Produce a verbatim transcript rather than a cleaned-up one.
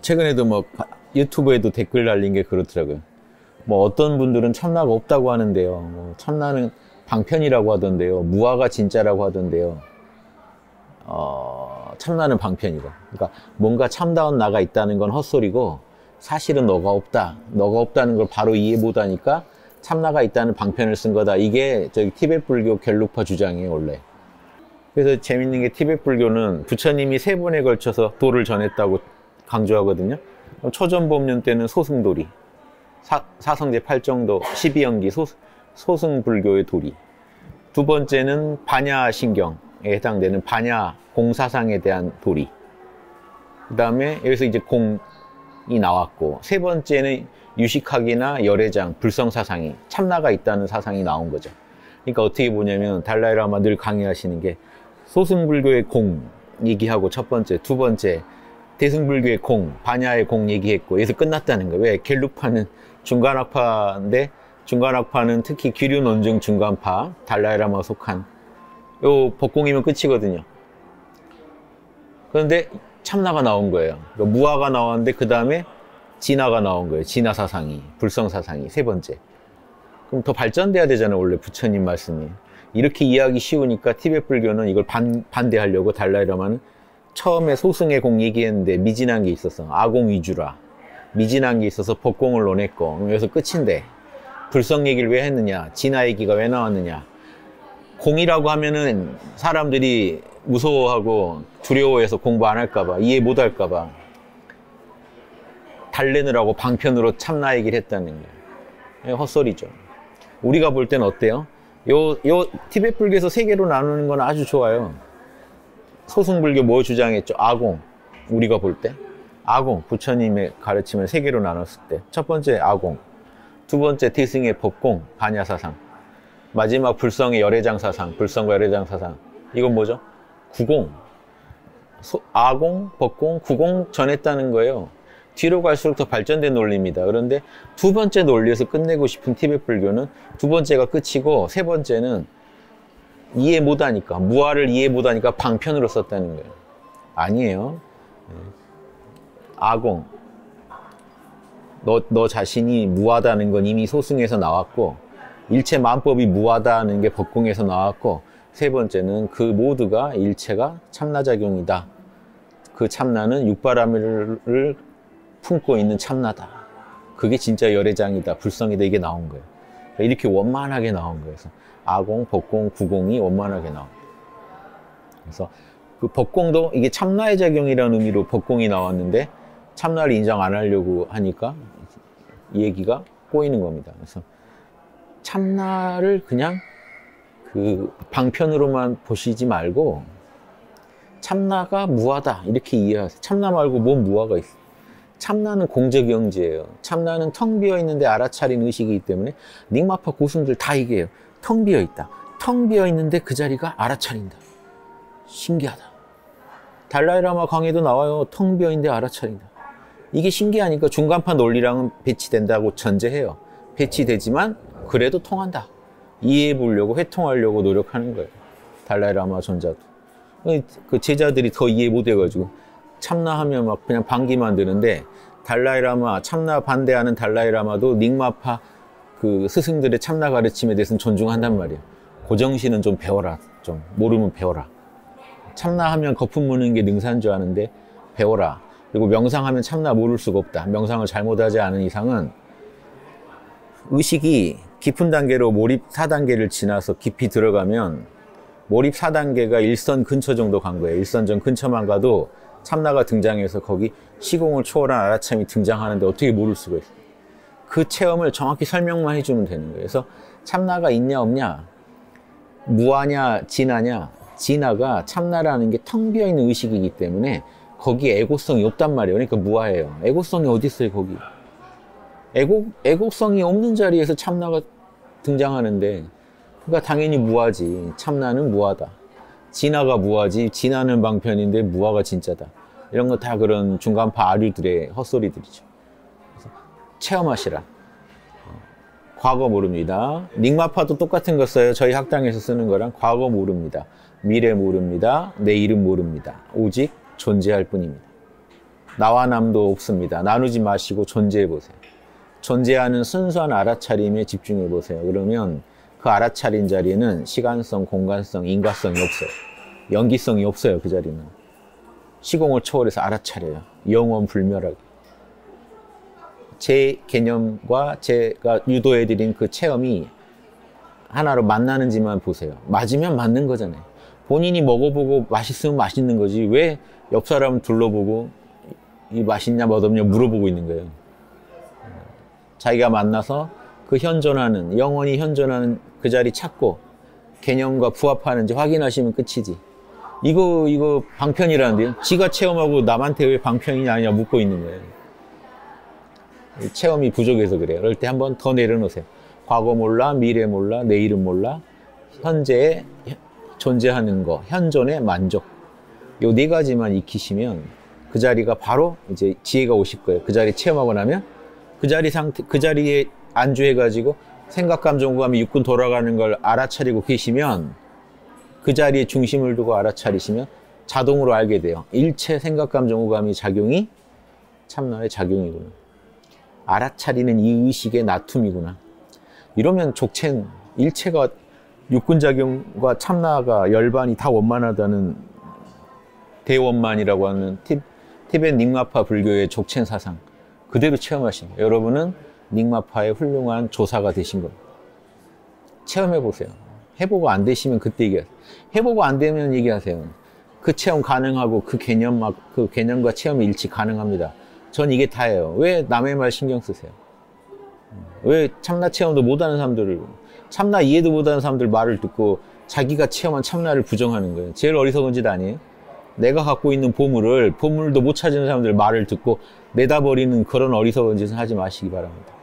최근에도 뭐 유튜브에도 댓글 달린 게 그렇더라고요. 뭐 어떤 분들은 참나가 없다고 하는데요. 뭐 참나는 방편이라고 하던데요. 무아가 진짜라고 하던데요. 어, 참나는 방편이다. 그러니까 뭔가 참다운 나가 있다는 건 헛소리고 사실은 너가 없다. 너가 없다는 걸 바로 이해 못하니까 참나가 있다는 방편을 쓴 거다. 이게 저기 티벳불교 겔룩파 주장이에요, 원래. 그래서 재밌는 게 티벳불교는 부처님이 세 번에 걸쳐서 도를 전했다고 강조하거든요. 초전법륜 때는 소승도리, 사, 사성제 팔정도, 십이연기 소, 소승불교의 도리. 두 번째는 반야 신경에 해당되는 반야 공사상에 대한 도리. 그 다음에 여기서 이제 공이 나왔고, 세 번째는 유식학이나 여래장, 불성 사상이, 참나가 있다는 사상이 나온 거죠. 그러니까 어떻게 보냐면 달라이라마 늘 강의하시는 게 소승불교의 공 얘기하고 첫 번째, 두 번째 대승불교의 공, 반야의 공 얘기했고 여기서 끝났다는 거예요. 왜? 겔룩파는 중간학파인데 중간학파는 특히 귀류논증 중간파, 달라이라마 속한 요 법공이면 끝이거든요. 그런데 참나가 나온 거예요. 그러니까 무아가 나왔는데 그 다음에 진아가 나온 거예요. 진아 사상이, 불성 사상이 세 번째. 그럼 더 발전돼야 되잖아요, 원래 부처님 말씀이. 이렇게 이해하기 쉬우니까 티벳불교는 이걸 반, 반대하려고 달라이라마는 처음에 소승의 공 얘기했는데 미진한 게 있어서 아공 위주라 미진한 게 있어서 법공을 논했고 여기서 끝인데 불성 얘기를 왜 했느냐, 진아 얘기가 왜 나왔느냐. 공이라고 하면은 사람들이 무서워하고 두려워해서 공부 안 할까봐, 이해 못 할까봐 달래느라고 방편으로 참나 얘기를 했다는 거예요. 헛소리죠. 우리가 볼 때는 어때요? 요, 요, 티벳불교에서 세 개로 나누는 건 아주 좋아요. 소승불교 뭐 주장했죠? 아공. 우리가 볼 때. 아공. 부처님의 가르침을 세 개로 나눴을 때. 첫 번째 아공. 두 번째 대승의 법공. 반야 사상. 마지막 불성의 여래장 사상. 불성과 여래장 사상. 이건 뭐죠? 구공. 소, 아공, 법공, 구공 전했다는 거예요. 뒤로 갈수록 더 발전된 논리입니다. 그런데 두 번째 논리에서 끝내고 싶은 티벳불교는 두 번째가 끝이고 세 번째는 이해 못하니까, 무아를 이해 못하니까 방편으로 썼다는 거예요. 아니에요. 아공, 너, 너 자신이 무아다는 건 이미 소승에서 나왔고 일체 만법이 무아다는 게 법공에서 나왔고 세 번째는 그 모두가 일체가 참나작용이다. 그 참나는 육바라밀을 품고 있는 참나다. 그게 진짜 열애장이다. 불성이다. 이게 나온 거예요. 이렇게 원만하게 나온 거예요. 그래서 아공, 법공, 구공이 원만하게 나온 거예요. 그래서 그 법공도 이게 참나의 작용이라는 의미로 법공이 나왔는데 참나를 인정 안 하려고 하니까 이 얘기가 꼬이는 겁니다. 그래서 참나를 그냥 그 방편으로만 보시지 말고 참나가 무아다. 이렇게 이해하세요. 참나 말고 뭔 무아가 있어요. 참나는 공적영지예요. 참나는 텅 비어있는데 알아차린 의식이기 때문에 닝마파 고승들 다 얘기해요. 텅 비어있다. 텅 비어있는데 그 자리가 알아차린다. 신기하다. 달라이라마 강의도 나와요. 텅 비어있는데 알아차린다. 이게 신기하니까 중간파 논리랑은 배치된다고 전제해요. 배치되지만 그래도 통한다. 이해해 보려고, 회통하려고 노력하는 거예요. 달라이라마 존자도. 그 제자들이 더 이해 못해가지고 참나 하면 막 그냥 반기만 드는데 달라이라마, 참나 반대하는 달라이라마도 닝마파 그 스승들의 참나 가르침에 대해서는 존중한단 말이에요. 고정신은 좀 배워라. 좀 모르면 배워라. 참나 하면 거품 무는 게 능사인 줄 아는데 배워라. 그리고 명상하면 참나 모를 수가 없다. 명상을 잘못하지 않은 이상은 의식이 깊은 단계로 몰입 사 단계를 지나서 깊이 들어가면 몰입 사 단계가 일선 근처 정도 간 거예요. 일선전 근처만 가도 참나가 등장해서 거기 시공을 초월한 알아참이 등장하는데 어떻게 모를 수가 있어요. 그 체험을 정확히 설명만 해주면 되는 거예요. 그래서 참나가 있냐 없냐, 무아냐 진아냐, 진아가 참나라는 게 텅 비어있는 의식이기 때문에 거기에 애고성이 없단 말이에요. 그러니까 무아예요. 애고성이 어디 있어요, 거기. 애고, 애고성이 없는 자리에서 참나가 등장하는데 그러니까 당연히 무아지. 참나는 무아다. 진아가 무아지, 진아는 방편인데 무아가 진짜다. 이런 거 다 그런 중간파 아류들의 헛소리들이죠. 그래서 체험하시라. 과거 모릅니다. 닝마파도 똑같은 거 써요. 저희 학당에서 쓰는 거랑. 과거 모릅니다. 미래 모릅니다. 내 이름 모릅니다. 오직 존재할 뿐입니다. 나와 남도 없습니다. 나누지 마시고 존재해보세요. 존재하는 순수한 알아차림에 집중해보세요. 그러면 그 알아차린 자리는 시간성, 공간성, 인과성이 없어요. 연기성이 없어요. 그 자리는. 시공을 초월해서 알아차려요. 영원 불멸하게. 제 개념과 제가 유도해드린 그 체험이 하나로 만나는지만 보세요. 맞으면 맞는 거잖아요. 본인이 먹어보고 맛있으면 맛있는 거지 왜 옆 사람 둘러보고 이 맛있냐 맛없냐 물어보고 있는 거예요. 자기가 만나서 그 현존하는, 영원히 현존하는 그 자리 찾고 개념과 부합하는지 확인하시면 끝이지. 이거 이거 방편이라는데요. 지가 체험하고 남한테 왜 방편이냐 아니냐 묻고 있는 거예요. 체험이 부족해서 그래요. 그럴 때 한 번 더 내려놓으세요. 과거 몰라, 미래 몰라, 내일은 몰라, 현재에 존재하는 거, 현존의 만족. 요 네 가지만 익히시면 그 자리가 바로 이제 지혜가 오실 거예요. 그 자리 체험하고 나면 그 자리 상태, 그 자리에 안주해가지고 생각, 감정, 감이 육군 돌아가는 걸 알아차리고 계시면 그 자리에 중심을 두고 알아차리시면 자동으로 알게 돼요. 일체 생각, 감정, 오감이 작용이 참나의 작용이구나. 알아차리는 이 의식의 나툼이구나. 이러면 족첸, 일체가 육근작용과 참나가 열반이 다 원만하다는 대원만이라고 하는 티, 티벳 닝마파 불교의 족첸 사상 그대로 체험하신 거예요. 여러분은 닝마파의 훌륭한 조사가 되신 겁니다. 체험해보세요. 해보고 안 되시면 그때 얘기하세요. 해보고 안 되면 얘기하세요. 그 체험 가능하고 그 개념 막, 그 개념과 체험이 일치 가능합니다. 전 이게 다예요. 왜 남의 말 신경 쓰세요? 왜 참나 체험도 못하는 사람들을, 참나 이해도 못하는 사람들 말을 듣고 자기가 체험한 참나를 부정하는 거예요. 제일 어리석은 짓 아니에요? 내가 갖고 있는 보물을, 보물도 못 찾는 사람들 말을 듣고 내다버리는 그런 어리석은 짓은 하지 마시기 바랍니다.